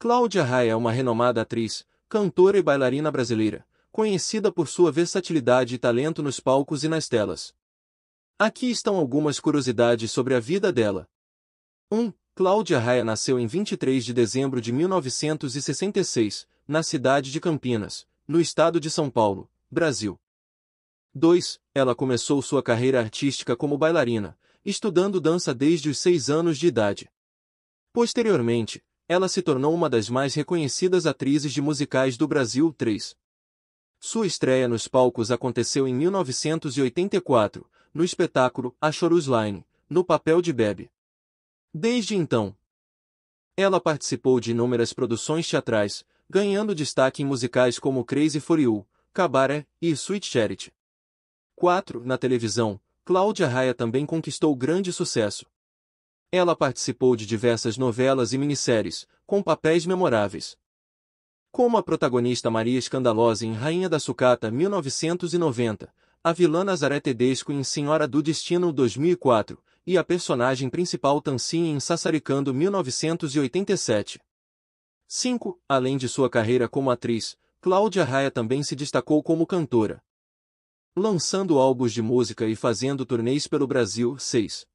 Cláudia Raia é uma renomada atriz, cantora e bailarina brasileira, conhecida por sua versatilidade e talento nos palcos e nas telas. Aqui estão algumas curiosidades sobre a vida dela. 1. Cláudia Raia nasceu em 23 de dezembro de 1966, na cidade de Campinas, no estado de São Paulo, Brasil. 2. Ela começou sua carreira artística como bailarina, estudando dança desde os 6 anos de idade. Posteriormente, ela se tornou uma das mais reconhecidas atrizes de musicais do Brasil. 3. Sua estreia nos palcos aconteceu em 1984, no espetáculo A Chorus Line, no papel de Bebe. Desde então, ela participou de inúmeras produções teatrais, ganhando destaque em musicais como Crazy for You, Cabaret e Sweet Charity. 4. Na televisão, Cláudia Raia também conquistou grande sucesso. Ela participou de diversas novelas e minisséries, com papéis memoráveis, como a protagonista Maria Escandalosa em Rainha da Sucata 1990, a vilã Nazaré Tedesco em Senhora do Destino 2004 e a personagem principal Tancinha em Sassaricando 1987. 5. Além de sua carreira como atriz, Cláudia Raia também se destacou como cantora, lançando álbuns de música e fazendo turnês pelo Brasil. 6.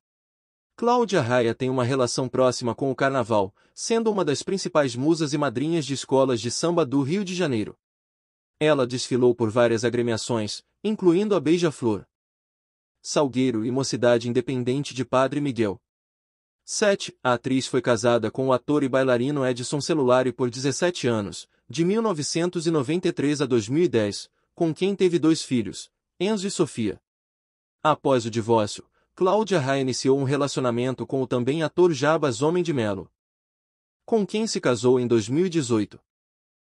Cláudia Raia tem uma relação próxima com o carnaval, sendo uma das principais musas e madrinhas de escolas de samba do Rio de Janeiro. Ela desfilou por várias agremiações, incluindo a Beija-Flor, Salgueiro e Mocidade Independente de Padre Miguel. 7. A atriz foi casada com o ator e bailarino Edson Celulari por 17 anos, de 1993 a 2010, com quem teve 2 filhos, Enzo e Sofia. Após o divórcio, Cláudia Raia iniciou um relacionamento com o também ator Jabas Homem de Melo, com quem se casou em 2018.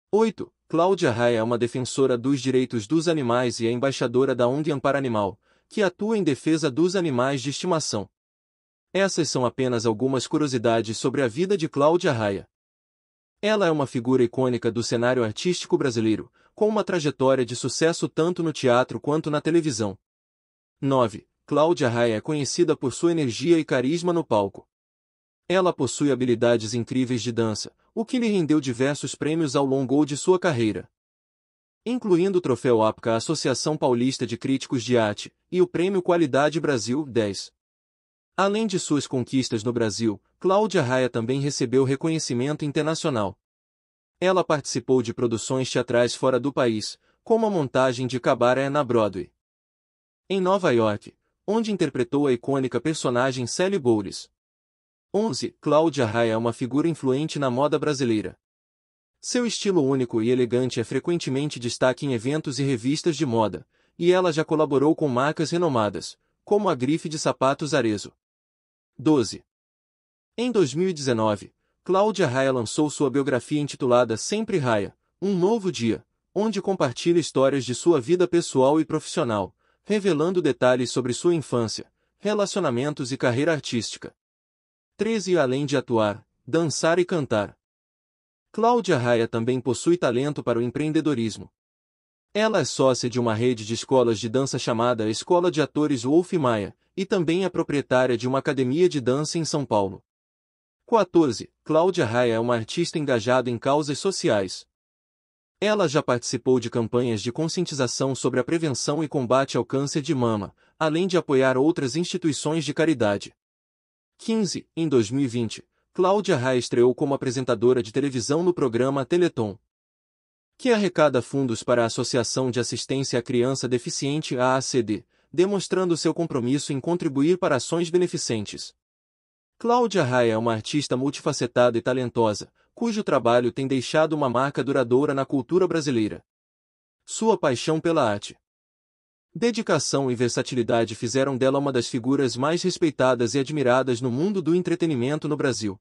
8. Cláudia Raia é uma defensora dos direitos dos animais e é embaixadora da Ondian para Animal, que atua em defesa dos animais de estimação. Essas são apenas algumas curiosidades sobre a vida de Cláudia Raia. Ela é uma figura icônica do cenário artístico brasileiro, com uma trajetória de sucesso tanto no teatro quanto na televisão. 9. Cláudia Raia é conhecida por sua energia e carisma no palco. Ela possui habilidades incríveis de dança, o que lhe rendeu diversos prêmios ao longo de sua carreira, incluindo o Troféu APCA, Associação Paulista de Críticos de Arte, e o Prêmio Qualidade Brasil. 10. Além de suas conquistas no Brasil, Cláudia Raia também recebeu reconhecimento internacional. Ela participou de produções teatrais fora do país, como a montagem de Cabaret na Broadway, em Nova York, onde interpretou a icônica personagem Sally Bowles. 11. Cláudia Raia é uma figura influente na moda brasileira. Seu estilo único e elegante é frequentemente destaque em eventos e revistas de moda, e ela já colaborou com marcas renomadas, como a grife de sapatos Arezzo. 12. Em 2019, Cláudia Raia lançou sua biografia intitulada Sempre Raia, Um Novo Dia, onde compartilha histórias de sua vida pessoal e profissional, revelando detalhes sobre sua infância, relacionamentos e carreira artística. 13. Além de atuar, dançar e cantar, Cláudia Raia também possui talento para o empreendedorismo. Ela é sócia de uma rede de escolas de dança chamada Escola de Atores Wolf Maia, e também é proprietária de uma academia de dança em São Paulo. 14. Cláudia Raia é uma artista engajada em causas sociais. Ela já participou de campanhas de conscientização sobre a prevenção e combate ao câncer de mama, além de apoiar outras instituições de caridade. 15. Em 2020, Cláudia Raia estreou como apresentadora de televisão no programa Teleton, que arrecada fundos para a Associação de Assistência à Criança Deficiente AACD, demonstrando seu compromisso em contribuir para ações beneficentes. Cláudia Raia é uma artista multifacetada e talentosa, cujo trabalho tem deixado uma marca duradoura na cultura brasileira. Sua paixão pela arte, dedicação e versatilidade fizeram dela uma das figuras mais respeitadas e admiradas no mundo do entretenimento no Brasil.